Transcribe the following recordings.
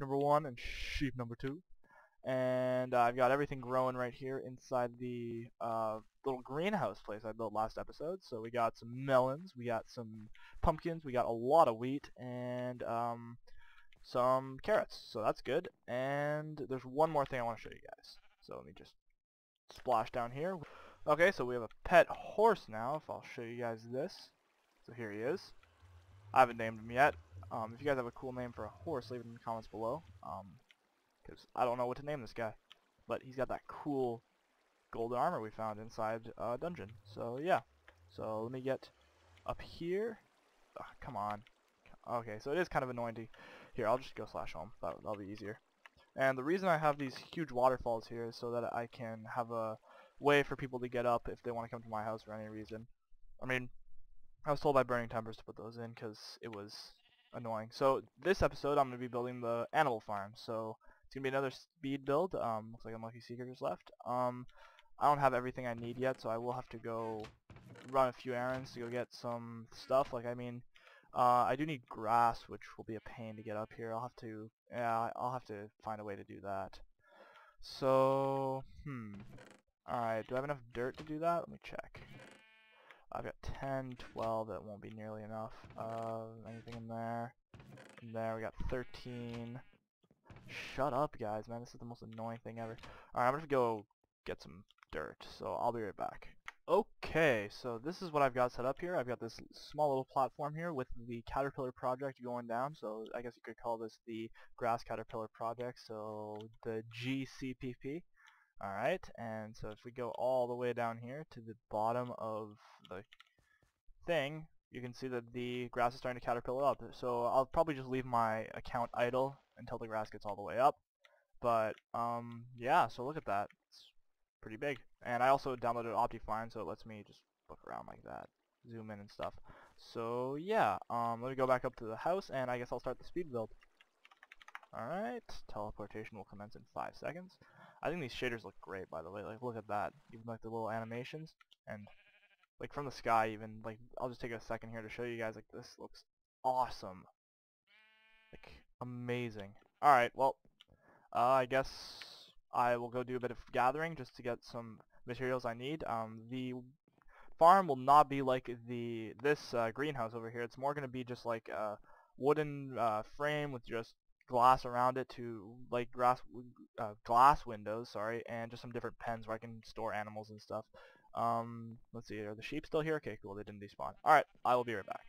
number one and sheep number two. And I've got everything growing right here inside the little greenhouse place I built last episode. So we got some melons, we got some pumpkins, we got a lot of wheat, and some carrots. So that's good. And there's one more thing I want to show you guys. So let me just splash down here. Okay, so we have a pet horse now, if I'll show you guys this. So here he is. I haven't named him yet. If you guys have a cool name for a horse, leave it in the comments below. Because I don't know what to name this guy. But he's got that cool golden armor we found inside a dungeon. So yeah. So let me get up here. Oh, come on. Okay, so it is kind of anointy. Here, I'll just go slash home. That'll be easier. And the reason I have these huge waterfalls here is so that I can have a way for people to get up if they want to come to my house for any reason. I mean, I was told by Burning Timbers to put those in because it was annoying. So this episode I'm going to be building the animal farm. So it's going to be another speed build. Looks like Unlucky Seeker just left. I don't have everything I need yet, so I will have to go run a few errands to go get some stuff. Like, I mean, I do need grass, which will be a pain to get up here. I'll have to find a way to do that. So, alright, do I have enough dirt to do that? Let me check. I've got 10, 12, that won't be nearly enough. Anything in there? In there, we got 13. Shut up, guys, man, this is the most annoying thing ever. Alright, I'm gonna go get some dirt, so I'll be right back. Okay, so this is what I've got set up here. I've got this small little platform here with the caterpillar project going down, so I guess you could call this the grass caterpillar project, so the GCPP. Alright, and so if we go all the way down here to the bottom of the thing, you can see that the grass is starting to caterpillar up. So I'll probably just leave my account idle until the grass gets all the way up. But, yeah, so look at that. It's pretty big. And I also downloaded OptiFine, so it lets me just look around like that, zoom in and stuff. So, yeah, let me go back up to the house, and I guess I'll start the speed build. Alright, teleportation will commence in 5 seconds. I think these shaders look great, by the way. Like, look at that. Even like the little animations, and like from the sky. Even like, I'll just take a second here to show you guys. Like, this looks awesome. Like, amazing. All right, well, I guess I will go do a bit of gathering just to get some materials I need. The farm will not be like this greenhouse over here. It's more gonna be just like a wooden frame with just glass around it to like glass windows, sorry, and just some different pens where I can store animals and stuff. Let's see, are the sheep still here? Okay, cool, they didn't despawn. Alright, I will be right back.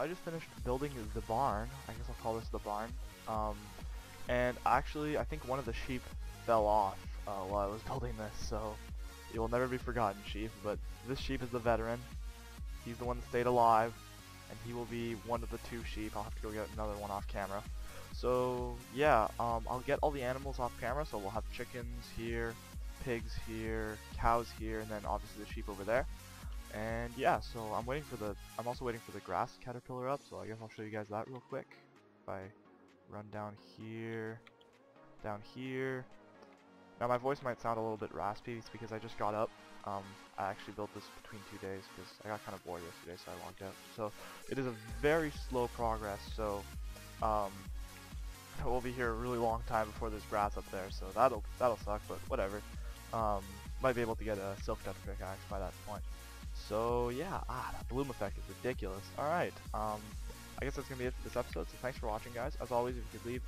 I just finished building the barn. I guess I'll call this the barn. And actually, I think one of the sheep fell off while I was building this, so it will never be forgotten, sheep. But this sheep is the veteran. He's the one that stayed alive, and he will be one of the two sheep. I'll have to go get another one off camera. So yeah, I'll get all the animals off camera, so we'll have chickens here, pigs here, cows here, and then obviously the sheep over there. And yeah, so I'm also waiting for the grass caterpillar up, so I guess I'll show you guys that real quick. If I run down here. Now my voice might sound a little bit raspy, it's because I just got up. I actually built this between 2 days because I got kind of bored yesterday, so I logged out. So it is a very slow progress, so we'll be here a really long time before there's grass up there, so that'll suck, but whatever. Might be able to get a silk touch pickaxe by that point. So yeah, that bloom effect is ridiculous. Alright, I guess that's going to be it for this episode, so thanks for watching, guys. As always, if you could leave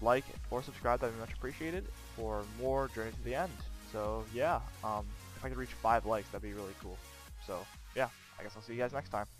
like or subscribe, that would be much appreciated for more Journey to the End. So yeah, if I could reach 5 likes, that'd be really cool. So yeah, I guess I'll see you guys next time.